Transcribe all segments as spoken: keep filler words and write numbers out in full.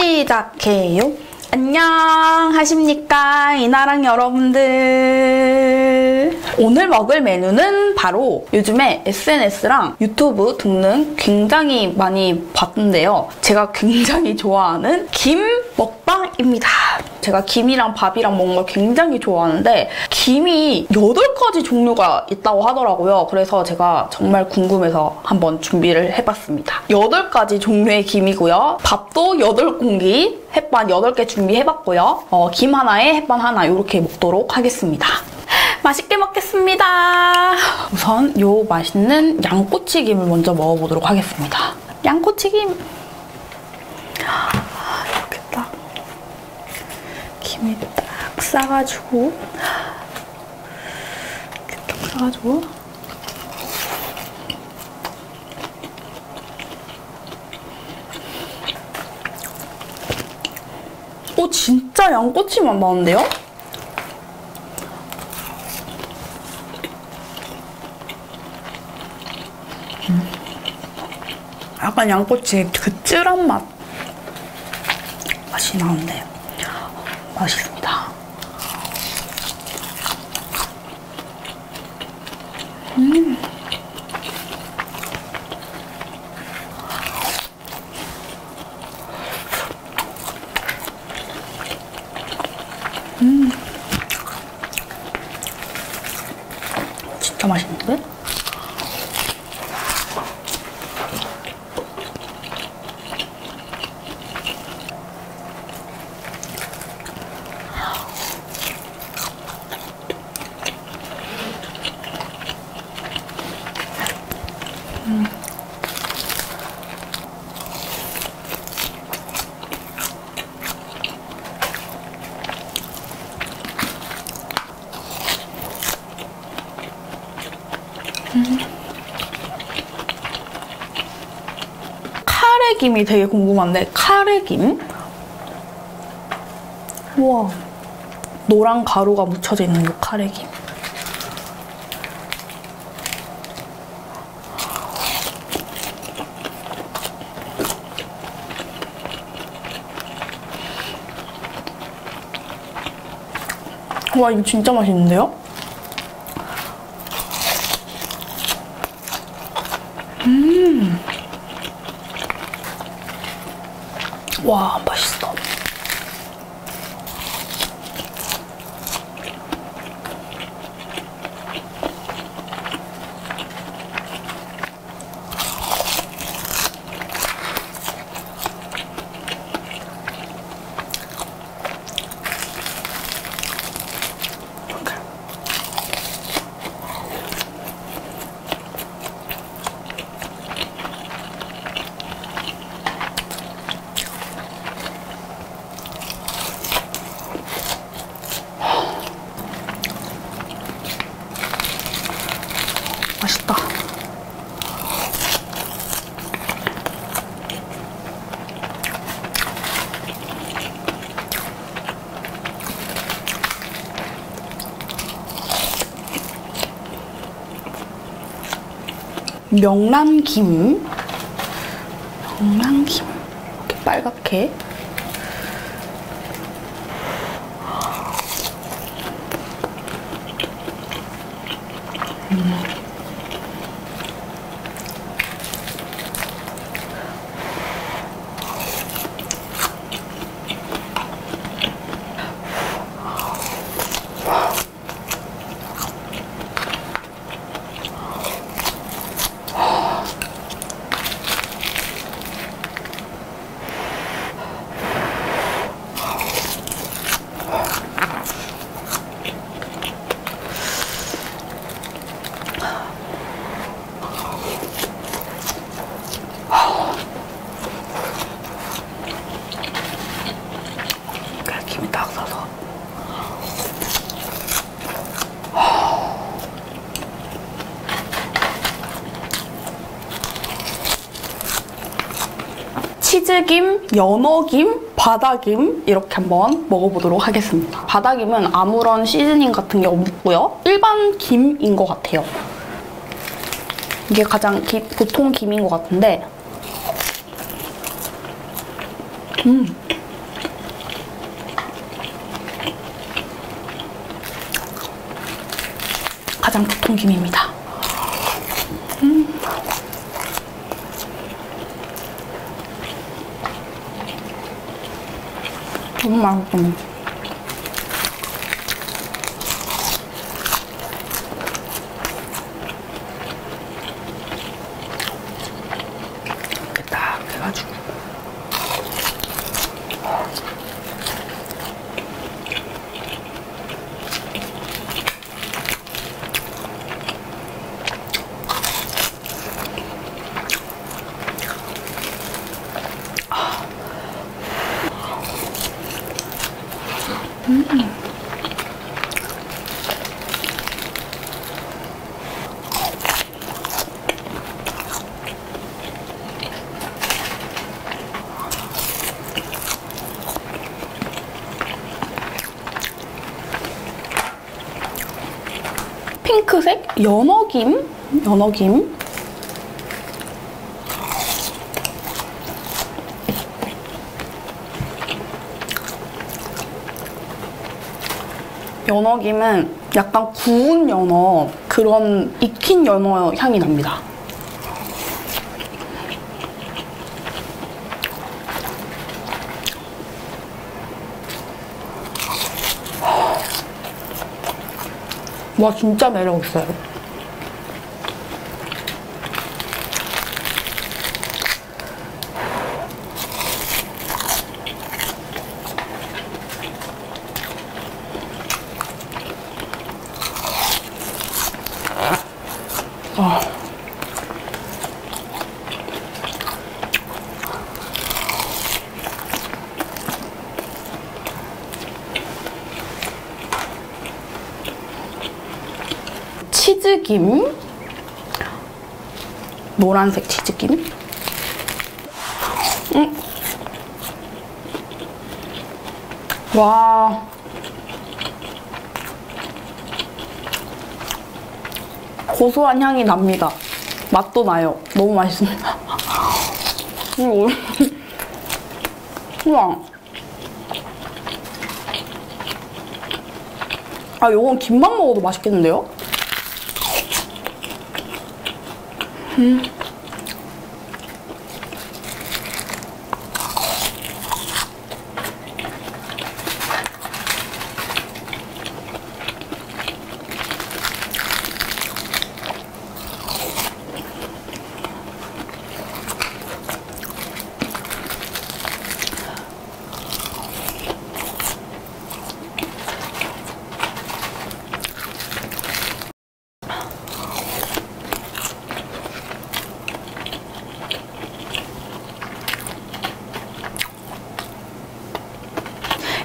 시작해요. 안녕하십니까 이나랑 여러분들. 오늘 먹을 메뉴는 바로 요즘에 에스엔에스랑 유튜브 등등 굉장히 많이 봤는데요, 제가 굉장히 좋아하는 김 먹방입니다. 제가 김이랑 밥이랑 먹는 걸 굉장히 좋아하는데 김이 여덟 가지 종류가 있다고 하더라고요. 그래서 제가 정말 궁금해서 한번 준비를 해봤습니다. 여덟 가지 종류의 김이고요. 밥도 여덟 공기, 햇반 여덟 개 준비해봤고요. 어, 김 하나에 햇반 하나 이렇게 먹도록 하겠습니다. 맛있게 먹겠습니다. 우선 요 맛있는 양꼬치김을 먼저 먹어보도록 하겠습니다. 양꼬치김! 이렇게 딱 김에 딱 싸가지고 이렇게 딱 싸가지고 오, 진짜 양꼬치 맛 나는데요? 음. 약간 양꼬치의 씁쓸한 맛 맛이 나는데요. 맛있습니다. 음. 음. 진짜 맛있는데? 음. 음. 카레김이 되게 궁금한데, 카레김? 우와, 노란 가루가 묻혀져 있는 이 카레김. 와, 이거 진짜 맛있는데요? 음. 와, 맛있어. 맛있다. 명란김. 명란김. 이렇게 빨갛게. 음. 치즈김, 연어김, 바다김 이렇게 한번 먹어보도록 하겠습니다. 바다김은 아무런 시즈닝 같은 게 없고요. 일반 김인 것 같아요. 이게 가장 기, 보통 김인 것 같은데 음. 가장 보통김입니다. 음. 너무 맛있습니다. 이렇게 딱 해가지고 음. 핑크색 연어김, 연어김. 연어김은 약간 구운 연어, 그런 익힌 연어 향이 납니다. 와, 진짜 매력있어요. 아. 치즈김, 노란색 치즈김. 음. 와. 고소한 향이 납니다. 맛도 나요. 너무 맛있습니다. 이거 우와. 아, 요건 김만 먹어도 맛있겠는데요? 음.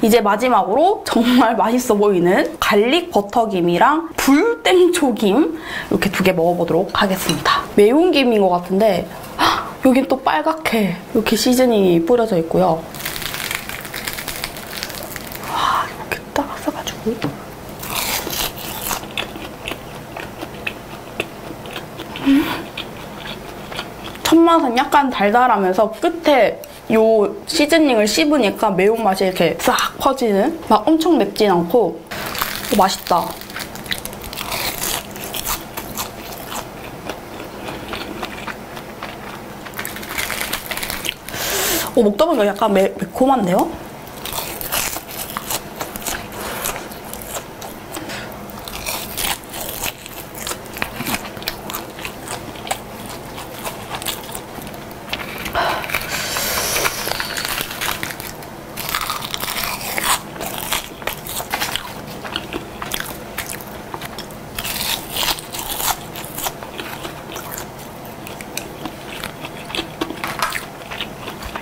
이제 마지막으로 정말 맛있어 보이는 갈릭 버터김이랑 불땡초김, 이렇게 두 개 먹어보도록 하겠습니다. 매운 김인 것 같은데 여긴 또 빨갛게 이렇게 시즈닝이 뿌려져 있고요. 와, 이렇게 딱 싸가지고 음. 첫 맛은 약간 달달하면서 끝에 요 시즈닝을 씹으니까 매운맛이 이렇게 싹 퍼지는, 막 엄청 맵진 않고 오, 맛있다. 오, 먹다 보니까 약간 매, 매콤한데요?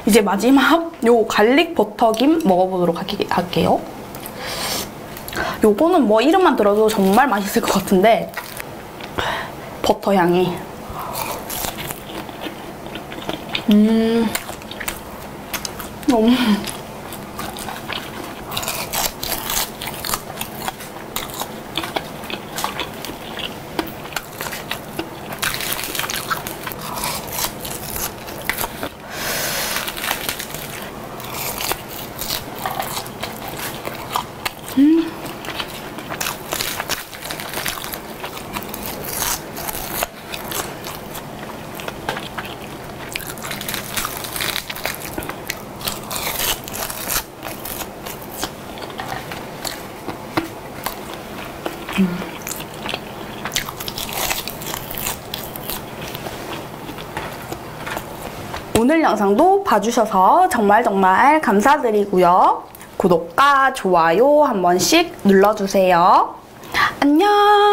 이제 마지막 요 갈릭 버터김 먹어보도록 할게요. 요거는 뭐 이름만 들어도 정말 맛있을 것 같은데 버터 향이 음 너무 오늘 영상도 봐주셔서 정말 정말 감사드리고요. 구독과 좋아요 한 번씩 눌러주세요. 안녕!